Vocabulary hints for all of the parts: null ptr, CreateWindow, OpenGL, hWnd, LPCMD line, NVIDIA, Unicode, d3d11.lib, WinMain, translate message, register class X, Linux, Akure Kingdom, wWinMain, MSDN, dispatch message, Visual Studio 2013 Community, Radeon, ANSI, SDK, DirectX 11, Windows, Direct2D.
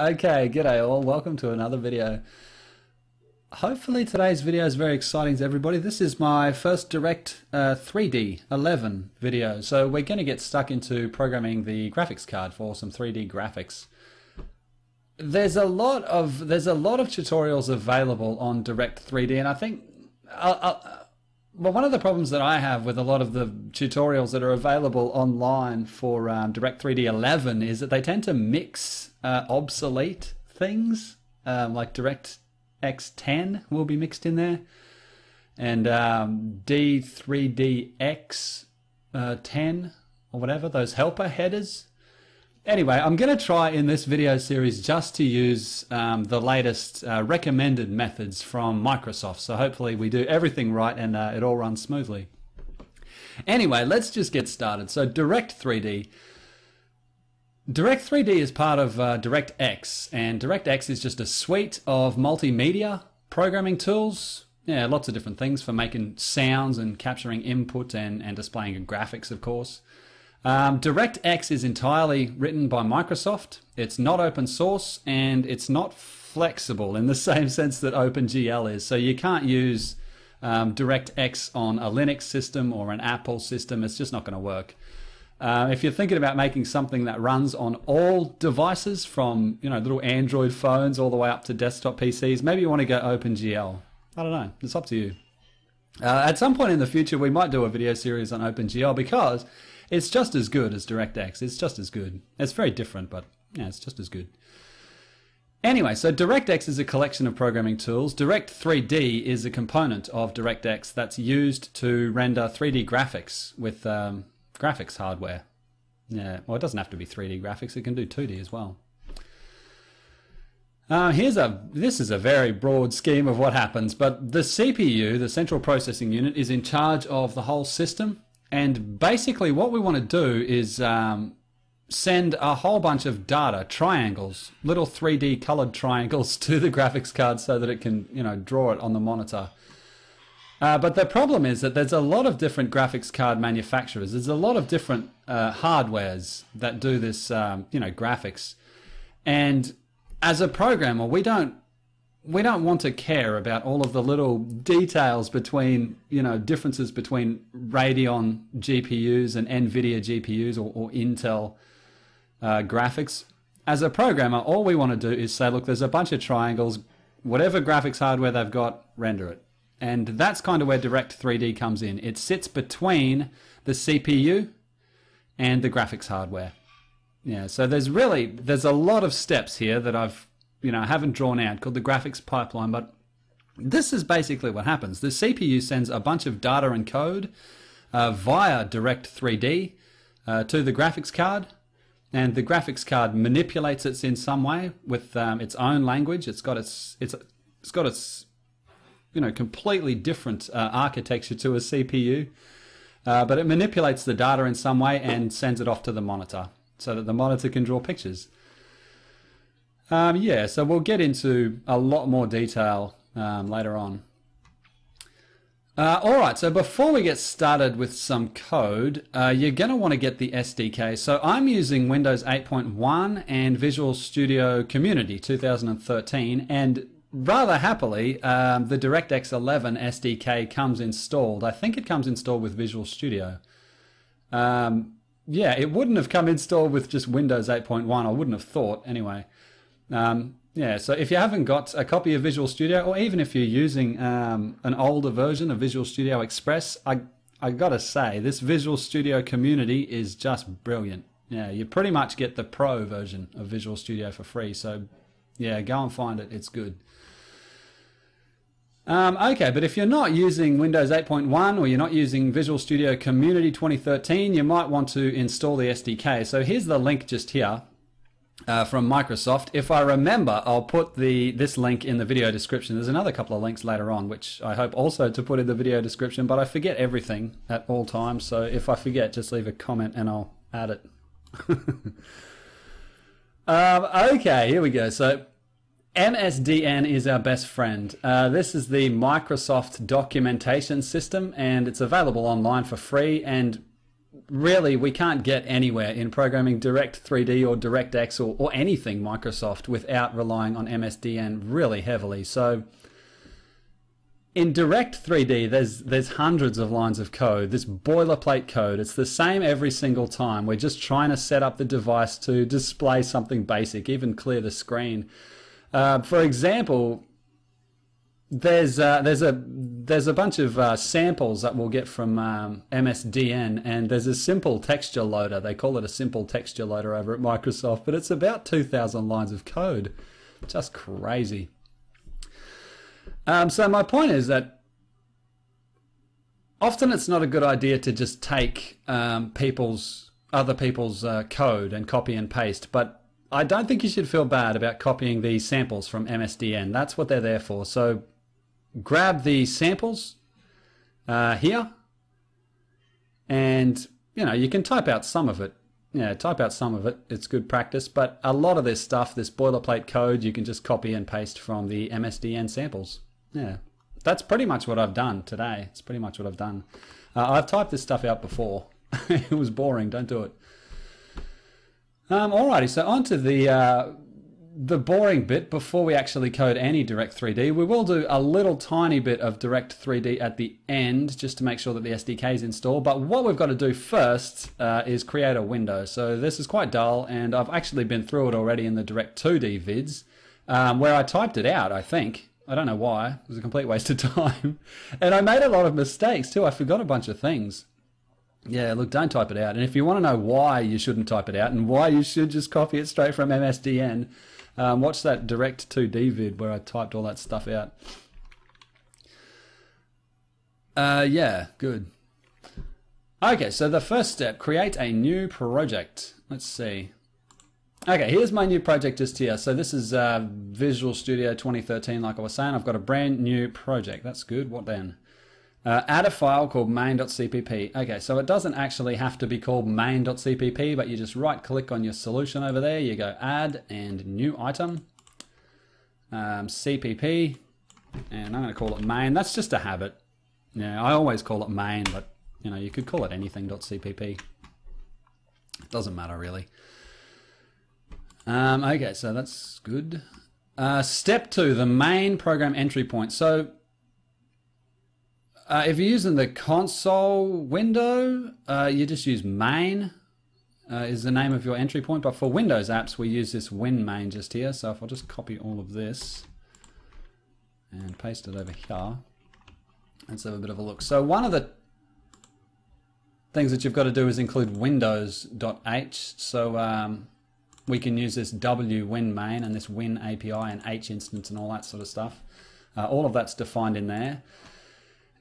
Okay, g'day all, welcome to another video. Hopefully today's video is very exciting to everybody. This is my first Direct 3D 11 video, so we're going to get stuck into programming the graphics card for some 3D graphics. There's a lot of tutorials available on Direct3D, and I think well, one of the problems that I have with a lot of the tutorials that are available online for Direct3D 11 is that they tend to mix obsolete things, like DirectX 10 will be mixed in there, and d3dx 10 or whatever, those helper headers. Anyway, I'm going to try in this video series just to use the latest recommended methods from Microsoft. So hopefully we do everything right and it all runs smoothly. Anyway, let's just get started. So Direct3D. Direct3D is part of DirectX, and DirectX is just a suite of multimedia programming tools. Yeah, lots of different things for making sounds and capturing input and displaying graphics, of course. DirectX is entirely written by Microsoft. It's not open source, and it's not flexible in the same sense that OpenGL is. So you can't use DirectX on a Linux system or an Apple system. It's just not going to work. If you're thinking about making something that runs on all devices, from little Android phones all the way up to desktop PCs, maybe you want to go OpenGL. I don't know. It's up to you. At some point in the future, we might do a video series on OpenGL, because it's just as good as DirectX. It's just as good. It's very different, but yeah, it's just as good. Anyway, so DirectX is a collection of programming tools. Direct3D is a component of DirectX that's used to render 3D graphics with graphics hardware. Yeah, well, it doesn't have to be 3D graphics. It can do 2D as well. This is a very broad scheme of what happens, but the CPU, the central processing unit, is in charge of the whole system. And basically what we want to do is send a whole bunch of data, triangles, little 3D colored triangles, to the graphics card so that it can draw it on the monitor. But the problem is that there's a lot of different graphics card manufacturers. There's a lot of different hardwares that do this graphics. And as a programmer, we don't want to care about all of the little details between, differences between Radeon GPUs and NVIDIA GPUs or Intel graphics. As a programmer, all we want to do is say, look, there's a bunch of triangles, whatever graphics hardware they've got, render it. And that's kind of where Direct3D comes in. It sits between the CPU and the graphics hardware. Yeah, so there's a lot of steps here that I haven't drawn out, called the graphics pipeline, but this is basically what happens. The CPU sends a bunch of data and code via Direct3D to the graphics card, and the graphics card manipulates it in some way with its own language. It's got its completely different architecture to a CPU, but it manipulates the data in some way and sends it off to the monitor so that the monitor can draw pictures. Yeah, so we'll get into a lot more detail later on. All right, so before we get started with some code, you're going to want to get the SDK. So I'm using Windows 8.1 and Visual Studio Community 2013, and rather happily, the DirectX 11 SDK comes installed. I think it comes installed with Visual Studio. Yeah, it wouldn't have come installed with just Windows 8.1, I wouldn't have thought, anyway. Yeah, so if you haven't got a copy of Visual Studio, or even if you're using an older version of Visual Studio Express, I gotta say, this Visual Studio Community is just brilliant. Yeah, you pretty much get the pro version of Visual Studio for free, so yeah, go and find it, it's good. Okay, but if you're not using Windows 8.1 or you're not using Visual Studio Community 2013, you might want to install the SDK. So here's the link just here. From Microsoft. If I remember, I'll put this link in the video description. There's another couple of links later on, which I hope also to put in the video description, but I forget everything at all times, so if I forget, just leave a comment and I'll add it. Okay, here we go. So MSDN is our best friend. This is the Microsoft documentation system, and it's available online for free, and really we can't get anywhere in programming Direct3D or DirectX or anything Microsoft without relying on MSDN really heavily. So in Direct3D, there's hundreds of lines of code, this boilerplate code. It's the same every single time. We're just trying to set up the device to display something basic, even clear the screen. For example, there's a bunch of samples that we'll get from MSDN, and there's a simple texture loader. They call it a simple texture loader over at Microsoft, but it's about 2,000 lines of code. Just crazy. So my point is that often it's not a good idea to just take other people's code and copy and paste, but I don't think you should feel bad about copying the samples from MSDN. That's what they're there for. So grab the samples here, and you can type out some of it. Type out some of it. It's good practice, but a lot of this stuff, this boilerplate code, you can just copy and paste from the MSDN samples. Yeah, that's pretty much what I've done today. It's pretty much what I've done. I've typed this stuff out before. It was boring. Don't do it. Alrighty, so on to the boring bit before we actually code any Direct3D. We will do a little tiny bit of Direct3D at the end just to make sure that the SDK is installed. But what we've got to do first is create a window. So this is quite dull, and I've actually been through it already in the Direct2D vids where I typed it out, I think. I don't know why. It was a complete waste of time. And I made a lot of mistakes too. I forgot a bunch of things. Yeah, look, don't type it out. And if you want to know why you shouldn't type it out and why you should just copy it straight from MSDN, watch that Direct2D vid where I typed all that stuff out. Yeah, good. Okay, so the first step, create a new project. Let's see. Okay, here's my new project just here. So this is Visual Studio 2013, like I was saying. I've got a brand new project. That's good. What then? Add a file called main.cpp. Okay, so it doesn't actually have to be called main.cpp, but you just right-click on your solution over there. You go add and new item, CPP, and I'm going to call it main. That's just a habit. Yeah, I always call it main, but you could call it anything.cpp. It doesn't matter really. Okay, so that's good. Step two, the main program entry point. So if you're using the console window, you just use main is the name of your entry point. But for Windows apps, we use this WinMain just here. So if I'll just copy all of this and paste it over here, let's have a bit of a look. So one of the things that you've got to do is include windows.h. So we can use this wWinMain and this win API and H instance and all that sort of stuff. All of that's defined in there.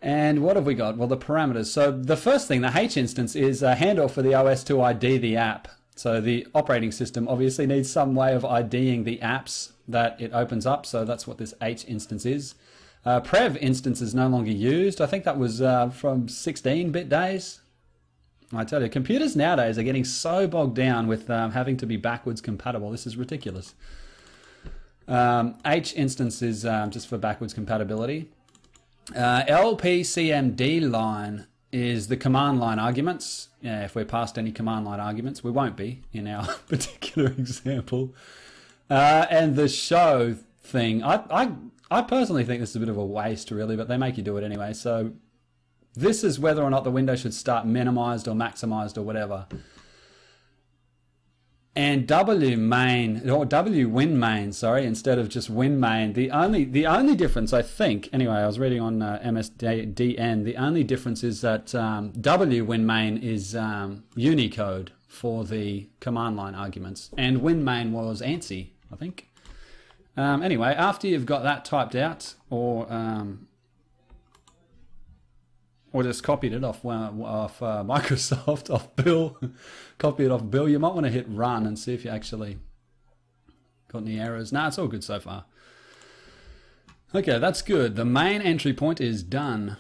And what have we got? Well, the parameters. So the first thing, the H instance, is a handle for the OS to ID the app. So the operating system obviously needs some way of IDing the apps that it opens up. So that's what this H instance is. Prev instance is no longer used. I think that was from 16-bit days. I tell you, computers nowadays are getting so bogged down with having to be backwards compatible. This is ridiculous. H instance is just for backwards compatibility. LPCMD line is the command line arguments. Yeah, if we're past any command line arguments, we won't be in our particular example. And the show thing, I personally think this is a bit of a waste really, but they make you do it anyway. So this is whether or not the window should start minimized or maximized or whatever. And wMain or wWinMain, sorry, instead of just WinMain. The only difference, I think, anyway, I was reading on MSDN. The only difference is that wWinMain is Unicode for the command line arguments, and WinMain was ANSI, I think. Anyway, after you've got that typed out, or just copied it off Microsoft, off Bill, copy it off Bill. You might want to hit run and see if you actually got any errors. Nah, it's all good so far. Okay, that's good. The main entry point is done.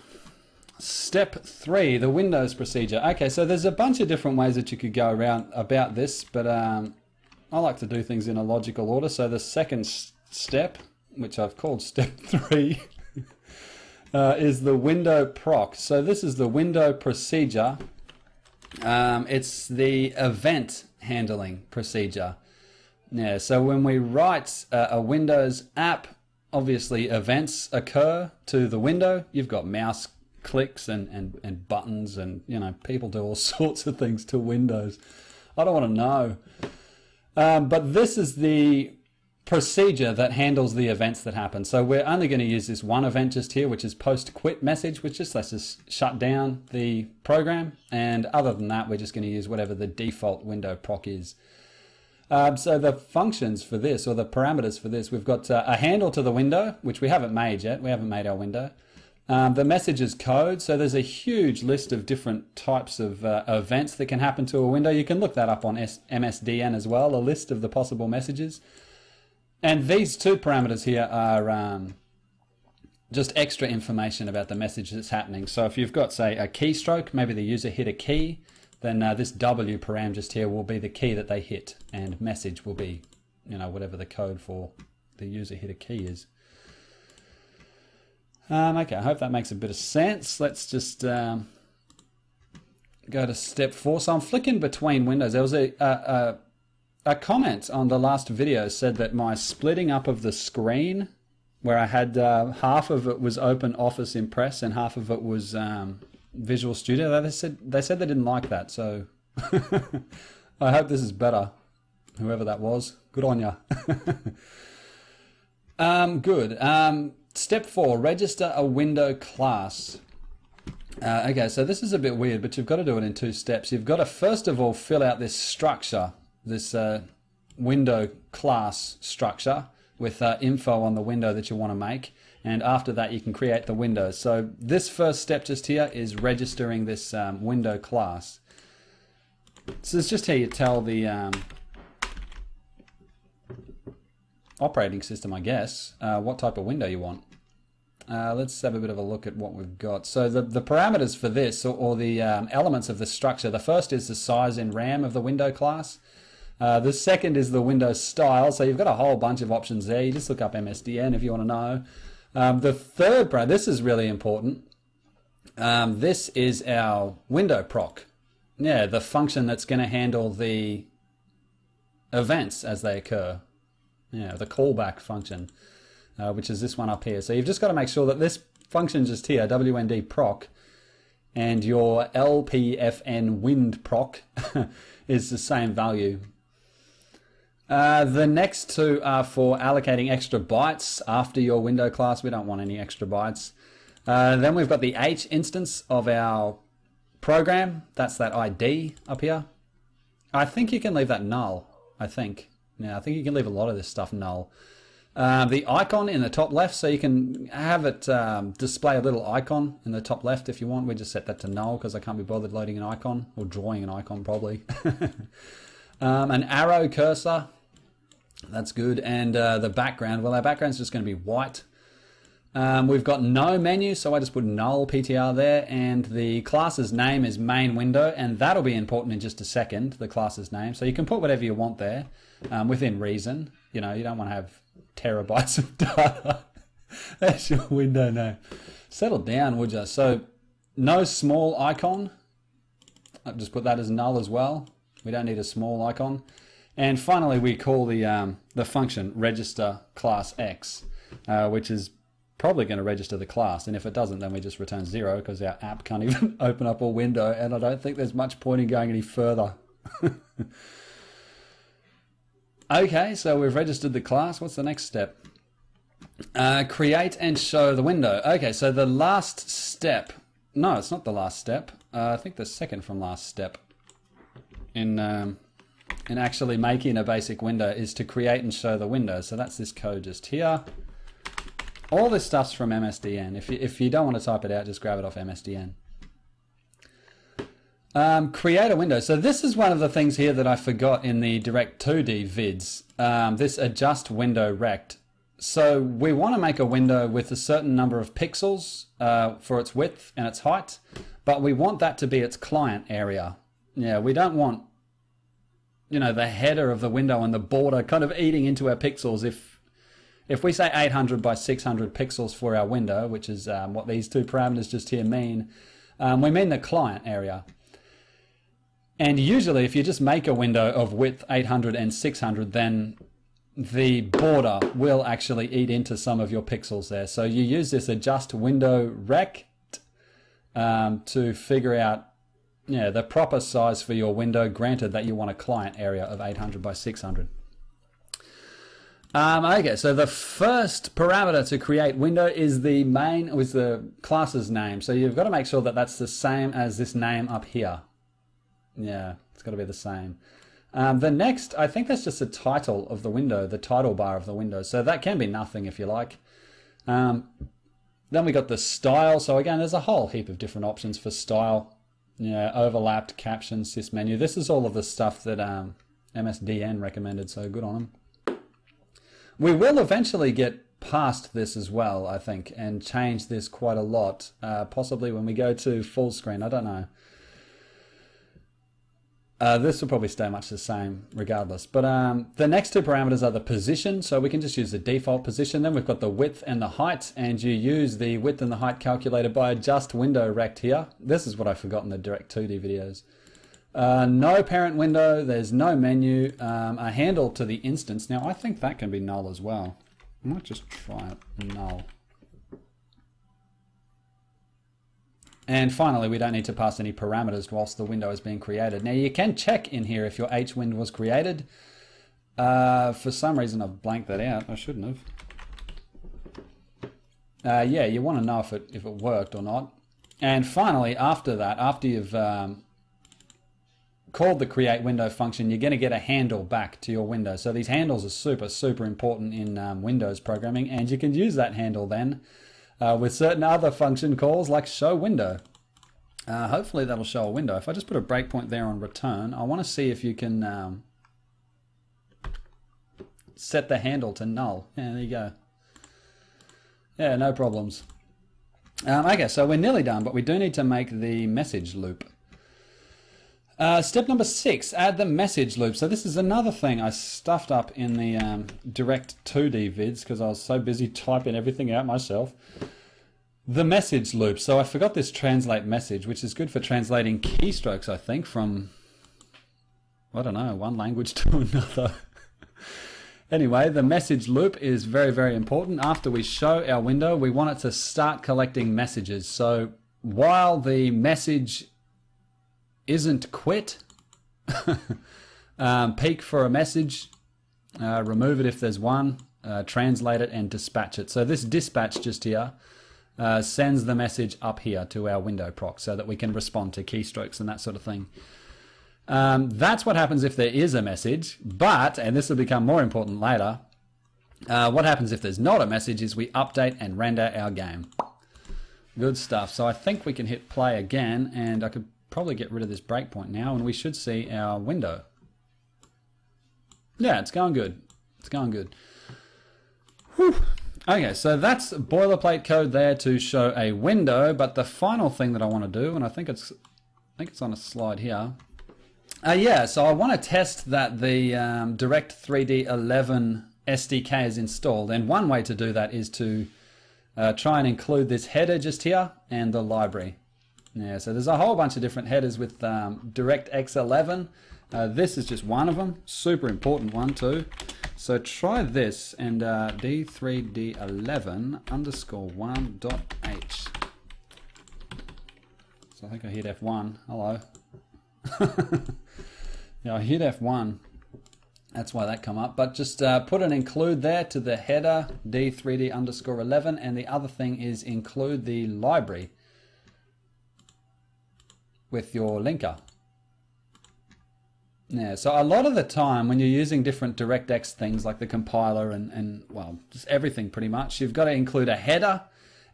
Step three, the Windows procedure. Okay, so there's a bunch of different ways that you could go around about this, but I like to do things in a logical order. So the second step, which I've called step three, is the window proc. So this is the window procedure It's the event handling procedure. Yeah, so when we write a Windows app, obviously events occur to the window. You've got mouse clicks and buttons, and you know, people do all sorts of things to Windows. I don't want to know. But this is the procedure that handles the events that happen. So we're only going to use this one event just here, which is post quit message, which just lets us shut down the program. And other than that, we're just going to use whatever the default window proc is. So the functions for this, or the parameters for this, we've got a handle to the window, which we haven't made yet. We haven't made our window. The message is code. So there's a huge list of different types of events that can happen to a window. You can look that up on MSDN as well, a list of the possible messages. And these two parameters here are just extra information about the message that's happening. So if you've got, say, a keystroke, maybe the user hit a key, then this W param just here will be the key that they hit, and message will be, you know, whatever the code for the user hit a key is. Okay, I hope that makes a bit of sense. Let's just go to step 4. So I'm flicking between windows. There was a comment on the last video said that my splitting up of the screen, where I had half of it was Open Office Impress and half of it was Visual Studio, they said they didn't like that. So I hope this is better. Whoever that was, good on ya. Good. Step 4: register a window class. Okay, so this is a bit weird, but you've got to do it in two steps. You've got to first of all fill out this structure, this window class structure with info on the window that you want to make, and after that you can create the window. So this first step just here is registering this window class. So it's just how you tell the operating system, I guess, what type of window you want. Let's have a bit of a look at what we've got. So the parameters for this, or the elements of the structure, the first is the size in RAM of the window class. The second is the window style, so you've got a whole bunch of options there. You just look up MSDN if you want to know. The third, this is really important. This is our window proc. Yeah, the function that's going to handle the events as they occur. Yeah, the callback function, which is this one up here. So you've just got to make sure that this function just here, WND proc, and your LPFN wind proc is the same value. The next two are for allocating extra bytes after your window class. We don't want any extra bytes. Then we've got the H instance of our program. That's that ID up here. I think you can leave that null, I think. Now, I think you can leave a lot of this stuff null. The icon in the top left, so you can have it display a little icon in the top left if you want. We just set that to null because I can't be bothered loading an icon, or drawing an icon probably. An arrow cursor, that's good. And the background, well, our background's just going to be white. We've got no menu, so I just put null ptr there. And the class's name is main window, and that'll be important in just a second, the class's name. So you can put whatever you want there, within reason. You know, you don't want to have terabytes of data. That's your window name. Settle down, would you? So no small icon. I'll just put that as null as well. We don't need a small icon. And finally, we call the function register class X, which is probably going to register the class. And if it doesn't, then we just return 0, because our app can't even open up a window. And I don't think there's much point in going any further. Okay, so we've registered the class. What's the next step? Create and show the window. Okay, so the last step. No, it's not the last step. I think the second from last step in actually making a basic window is to create and show the window. So that's this code just here. All this stuff's from MSDN. If you don't want to type it out, just grab it off MSDN. Create a window. So this is one of the things here that I forgot in the Direct2D vids, this adjust window rect. So we want to make a window with a certain number of pixels for its width and its height, but we want that to be its client area. Yeah, we don't want, you know, the header of the window and the border kind of eating into our pixels. If we say 800 by 600 pixels for our window, which is what these two parameters just here mean, we mean the client area. And usually if you just make a window of width 800 and 600, then the border will actually eat into some of your pixels there. So you use this adjust window rect to figure out the proper size for your window, granted that you want a client area of 800 by 600. Okay, so the first parameter to create window is the main, with the class's name. So you've got to make sure that that's the same as this name up here. Yeah, it's got to be the same. The next, I think that's just the title of the window, the title bar of the window. So that can be nothing if you like. Then we got the style. So again, there's a whole heap of different options for style. Yeah, overlapped, caption, sys menu. This is all of the stuff that MSDN recommended, so good on them. We will eventually get past this as well, I think, and change this quite a lot, possibly when we go to full screen. I don't know. This will probably stay much the same regardless. But the next two parameters are the position, so we can just use the default position. Then we've got the width and the height, and you use the width and the height calculator by adjust window rect here. This is what I forgot in the Direct3D videos. No parent window, there's no menu, a handle to the instance. Now I think that can be null as well. I might just try it, null. And finally, we don't need to pass any parameters whilst the window is being created. Now you can check in here if your hWnd was created. For some reason I've blanked that out. I shouldn't have. Yeah, you want to know if it worked or not. And finally, after that, after you've called the create window function, you're going to get a handle back to your window. So these handles are super, super important in Windows programming, and you can use that handle then with certain other function calls like show window. Hopefully that'll show a window. If I just put a breakpoint there on return, I want to see if you can set the handle to null. Yeah, there you go. Yeah, no problems. Okay, so we're nearly done, but we do need to make the message loop. Step number 6, add the message loop. So this is another thing I stuffed up in the Direct2D vids because I was so busy typing everything out myself. The message loop. So I forgot this translate message, which is good for translating keystrokes, I think, from, I don't know, one language to another. Anyway, the message loop is very, very important. After we show our window, we want it to start collecting messages. So while the message isn't quit, peek for a message, remove it if there's one, translate it and dispatch it. So this dispatch just here sends the message up here to our window proc so that we can respond to keystrokes and that sort of thing. That's what happens if there is a message, but, and this will become more important later, what happens if there's not a message is we update and render our game. Good stuff. So I think we can hit play again, and I could probably get rid of this breakpoint now, and we should see our window. Yeah, it's going good. It's going good. Whew. Okay, so that's boilerplate code there to show a window, but the final thing that I want to do, and I think it's on a slide here. Yeah, so I want to test that the Direct3D 11 SDK is installed, and one way to do that is to try and include this header just here and the library. Yeah, so there's a whole bunch of different headers with DirectX 11. This is just one of them, super important one too. So try this and d3d11_1.h. So I think I hit F1. Hello. Yeah, I hit F1. That's why that come up. But just put an include there to the header d3d_11, and the other thing is include the library with your linker. Yeah, so a lot of the time when you're using different DirectX things like the compiler and well, just everything pretty much, you've got to include a header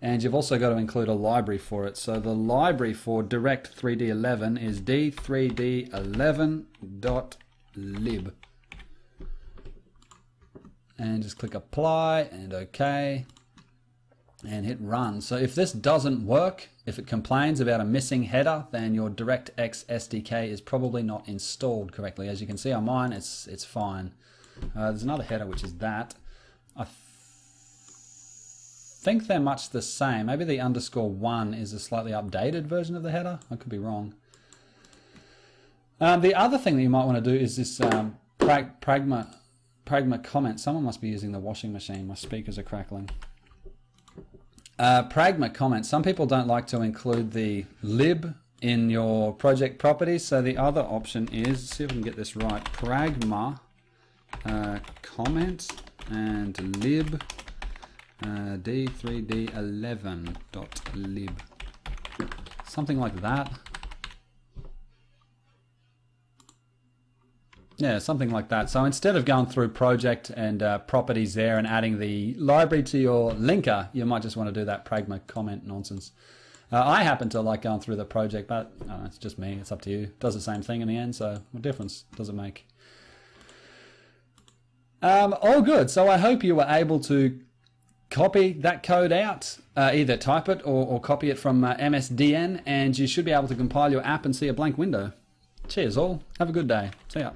and you've also got to include a library for it. So the library for Direct3D11 is d3d11.lib. And just click apply and OK. And hit run. So if this doesn't work, if it complains about a missing header, then your DirectX SDK is probably not installed correctly. As you can see on mine, it's fine. There's another header which is that. I think they're much the same. Maybe the _1 is a slightly updated version of the header. I could be wrong. The other thing that you might want to do is this pragma comment. Someone must be using the washing machine. My speakers are crackling. Pragma comment. Some people don't like to include the lib in your project properties, so the other option is, see if we can get this right, pragma comment and lib d3d11.lib, something like that. Yeah, something like that. So instead of going through project and properties there and adding the library to your linker, you might just want to do that pragma comment nonsense. I happen to like going through the project, but it's just me. It's up to you. It does the same thing in the end, so what difference does it make? All good. So I hope you were able to copy that code out, either type it or copy it from MSDN, and you should be able to compile your app and see a blank window. Cheers all. Have a good day. See ya.